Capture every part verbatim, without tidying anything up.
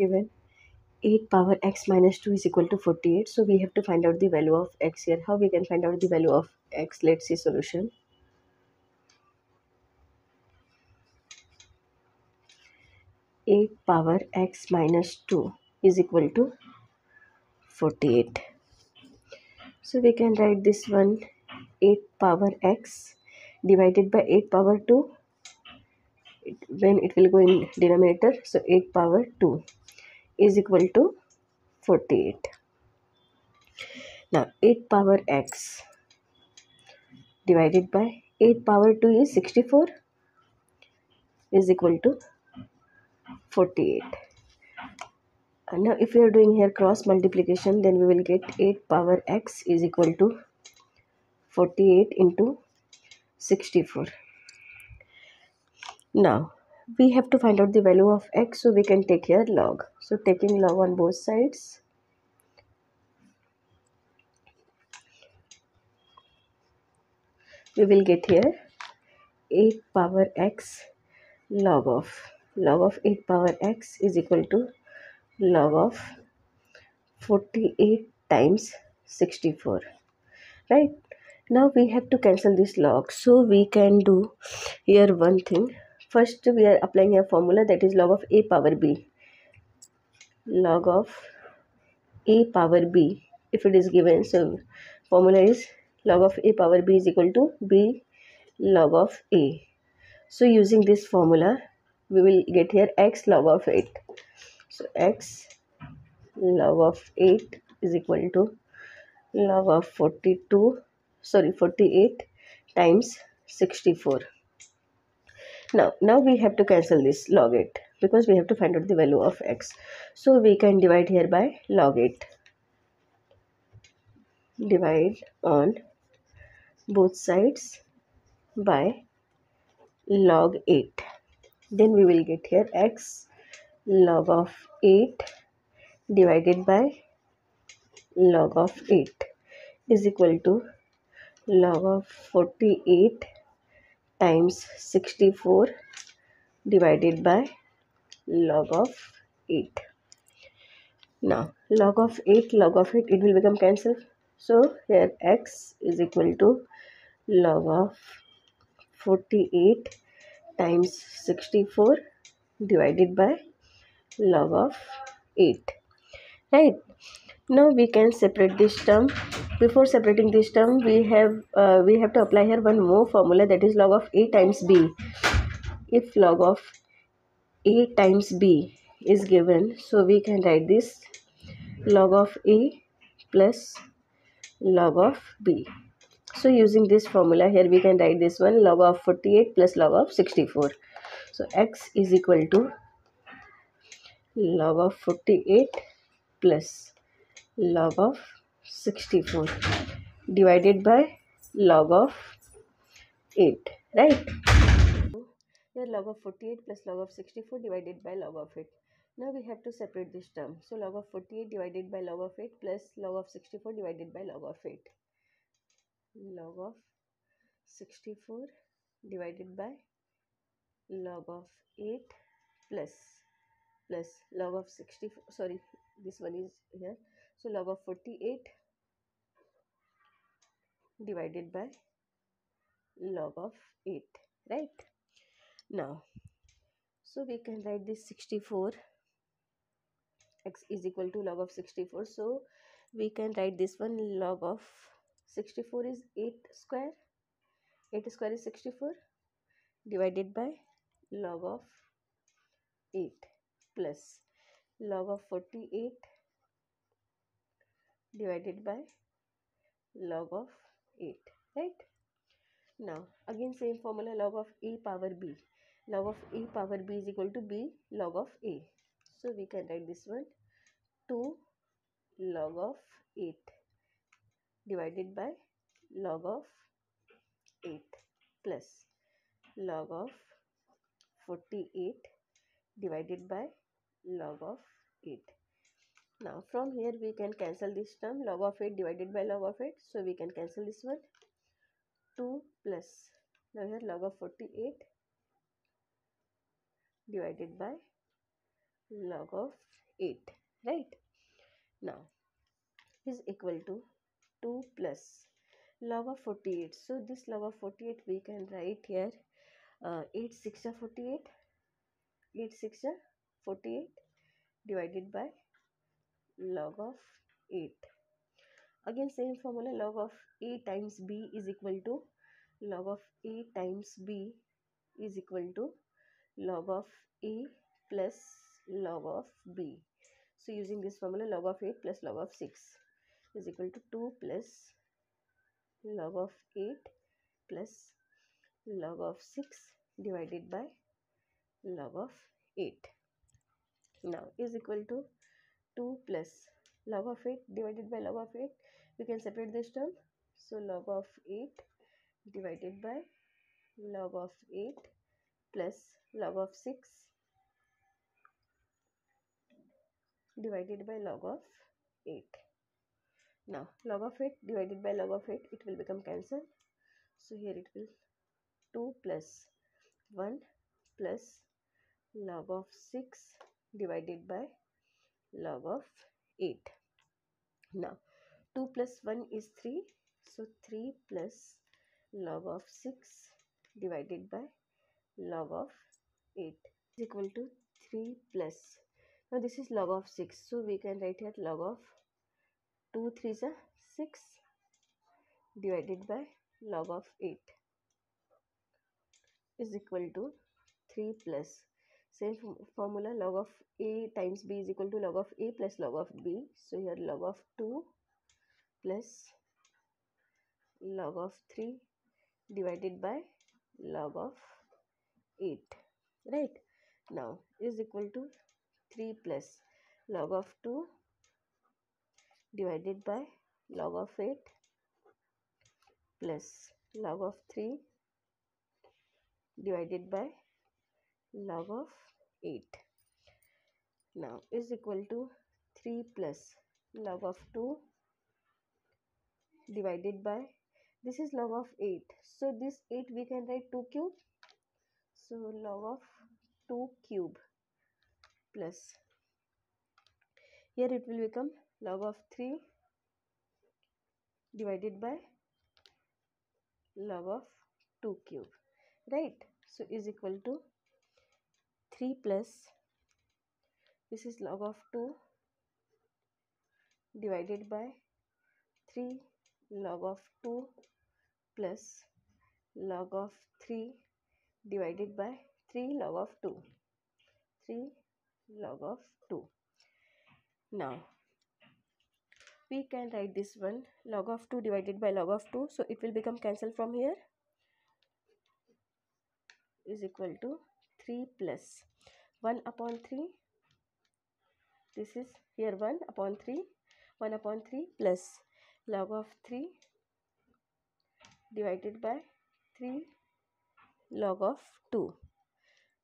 given eight power x minus two is equal to forty-eight. So we have to find out the value of x here. How we can find out the value of x? Let's see solution. eight power x minus two is equal to forty-eight. So we can write this one eight power x divided by eight power two. It, when it will go in denominator, so eight power two is equal to forty-eight. Now eight power x divided by eight power two is sixty-four, is equal to forty-eight. And now if we are doing here cross multiplication, then we will get eight power x is equal to forty-eight into sixty-four. Now we have to find out the value of x, so we can take here log. So taking log on both sides, we will get here eight power x log of log of eight power x is equal to log of forty-eight times sixty-four, right? Now we have to cancel this log, so we can do here one thing. First, we are applying a formula, that is log of a power b. Log of a power b, if it is given, so formula is log of a power b is equal to b log of a. So using this formula, we will get here x log of eight. So x log of eight is equal to log of forty-two, sorry forty-eight times sixty-four. Now, now we have to cancel this log eight, because we have to find out the value of x. So we can divide here by log eight. Divide on both sides by log eight. Then we will get here x log of eight divided by log of eight is equal to log of forty-eight times sixty-four divided by log of eight. Now log of eight, log of eight, it will become cancelled. So here x is equal to log of forty-eight times sixty-four divided by log of eight, right? Now we can separate this term. Before separating this term, we have uh, we have to apply here one more formula, that is log of a times b. If log of a times b is given, so we can write this log of a plus log of b. So using this formula, here we can write this one log of forty-eight plus log of sixty-four. So x is equal to log of forty-eight plus log of sixty-four divided by log of eight, right? Here log of forty-eight plus log of sixty-four divided by log of eight. Now we have to separate this term. So log of forty-eight divided by log of eight plus log of sixty-four divided by log of eight. Log of sixty-four divided by log of eight plus plus log of sixty-four, sorry, this one is here. So log of forty-eight divided by log of eight, right? Now, so we can write this sixty-four, x is equal to log of sixty-four. So we can write this one log of sixty-four is eight square, eight square is sixty-four, divided by log of eight plus log of forty-eight divided by log of eight, right? Now again same formula, log of a power b. Log of a power b is equal to b log of a. So we can write this one two log of eight divided by log of eight plus log of forty-eight divided by log of eight. Now from here we can cancel this term, log of eight divided by log of eight. So we can cancel this one, two plus, now here log of forty-eight divided by log of eight, right? Now is equal to two plus log of forty-eight. So this log of forty-eight we can write here, uh, eight sixes are forty-eight, eight sixes are forty-eight divided by log of eight. Again same formula, log of a times b is equal to log of a times b is equal to log of a plus log of b. So using this formula, log of eight plus log of six is equal to two plus log of eight plus log of six divided by log of eight. Now is equal to two plus log of eight divided by log of eight. We can separate this term. So log of eight divided by log of eight plus log of six divided by log of eight. Now log of eight divided by log of eight, it will become cancelled. So here it will two plus one plus log of six divided by log of eight. Now two plus one is three. So three plus log of six divided by log of eight is equal to three plus, now this is log of six, so we can write here log of two threes are six divided by log of eight is equal to three plus, same formula, log of a times b is equal to log of a plus log of b. So here log of two plus log of three divided by log of eight, right? Now is equal to three plus log of two divided by log of eight plus log of three divided by log of eight. Now is equal to three plus log of two divided by, this is log of eight, so this eight we can write two cube. So log of two cube plus, here it will become log of three divided by log of two cube, right? So is equal to three plus, this is log of two divided by three log of two plus log of three divided by three log of two, three log of two. Now we can write this one log of two divided by log of two, so it will become cancelled from here, is equal to three plus one upon three, this is here one upon three, one upon three plus log of three divided by three log of two.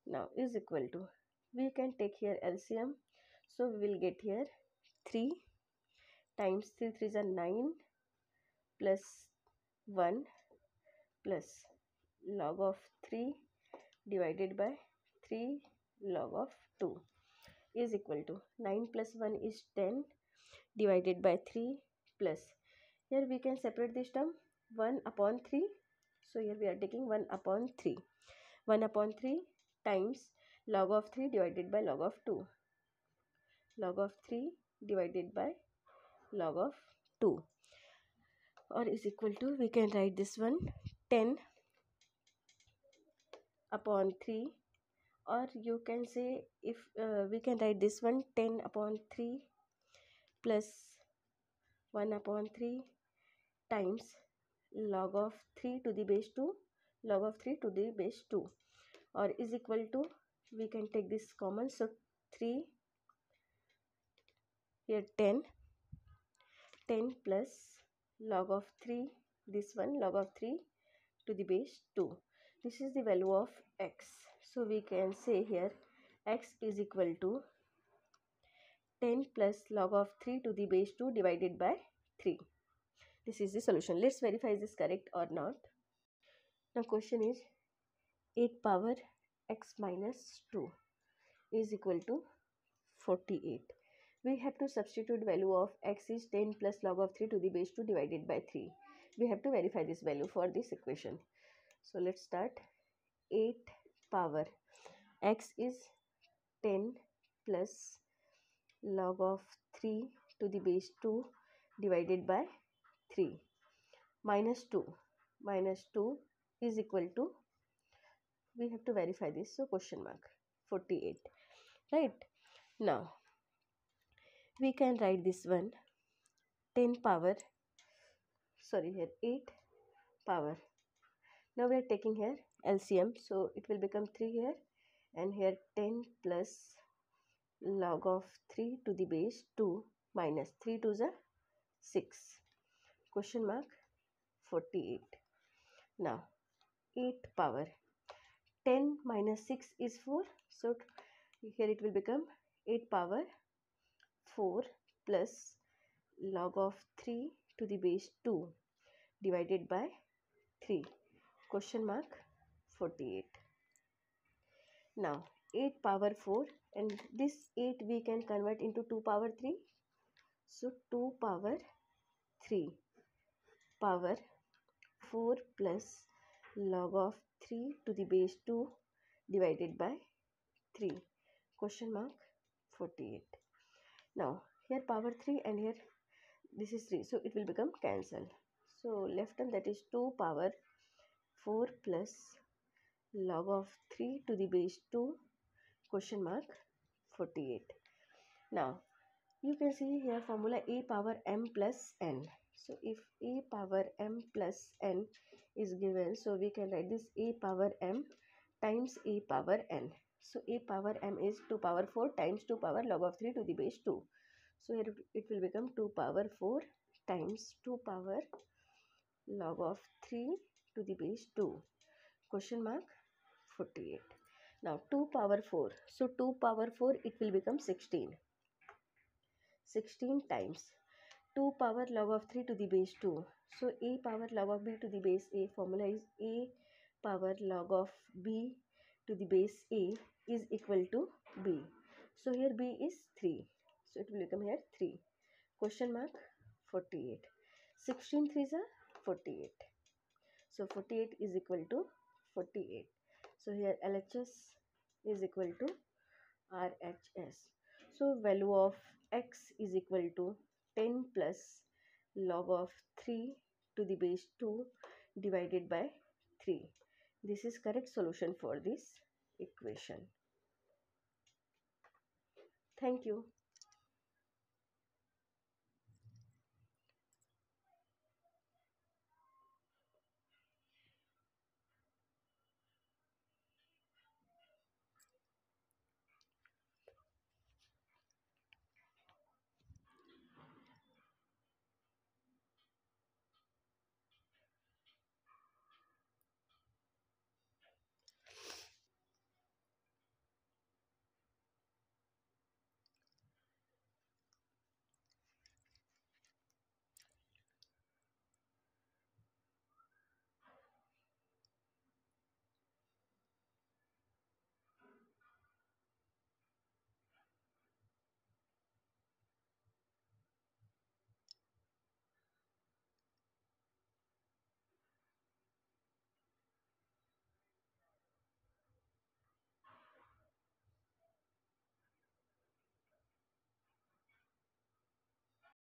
Now is equal to, we can take here L C M, so we will get here three times three threes are nine plus one plus log of three divided by three log of two is equal to nine plus one is ten divided by three plus, here we can separate this term, one upon three. So here we are taking one upon three, one upon three times log of three divided by log of two, log of three divided by log of two, or is equal to, we can write this one ten upon three, or you can say if uh, we can write this one ten upon three plus one upon three times log of three to the base two, log of three to the base two, or is equal to, we can take this common, so three here ten, ten plus log of three, this one log of three to the base two, this is the value of x. So we can say here x is equal to ten plus log of three to the base two divided by three. This is the solution. Let's verify is this correct or not. Now question is eight power x minus two is equal to forty-eight. We have to substitute value of x is ten plus log of three to the base two divided by three. We have to verify this value for this equation. So let's start. eight power x is ten plus log of three to the base two divided by three minus two. Minus two is equal to, we have to verify this, so question mark, forty-eight. Right, now we can write this one, ten power sorry here eight power. Now we are taking here L C M, so it will become three here, and here ten plus log of three to the base two minus three to the six, question mark, forty-eight. Now eight power, ten minus six is four, so here it will become eight power four plus log of three to the base two divided by three, question mark, forty-eight. Now eight power four, and this eight we can convert into two power three, so two power three power four plus log of three to the base two divided by three, question mark, forty-eight. Now here power three and here this is three, so it will become cancelled, so left hand that is two power four plus log of three to the base two, question mark, forty-eight. Now you can see here formula a power m plus n. So if a power m plus n is given, so we can write this a power m times a power n. So a power m is two power four times two power log of three to the base two. So here it will become two power four times two power log of three to the base two, question mark, forty-eight. Now two power four, so two power four it will become sixteen. sixteen times two power log of three to the base two. So a power log of b to the base a, formula is a power log of b to the base a is equal to b. So here b is three. So it will become here three. Question mark, forty-eight. sixteen threes are forty-eight. So forty-eight is equal to forty-eight. So here L H S is equal to R H S. So value of x is equal to ten plus log of three to the base two divided by three. This is correct solution for this equation. Thank you.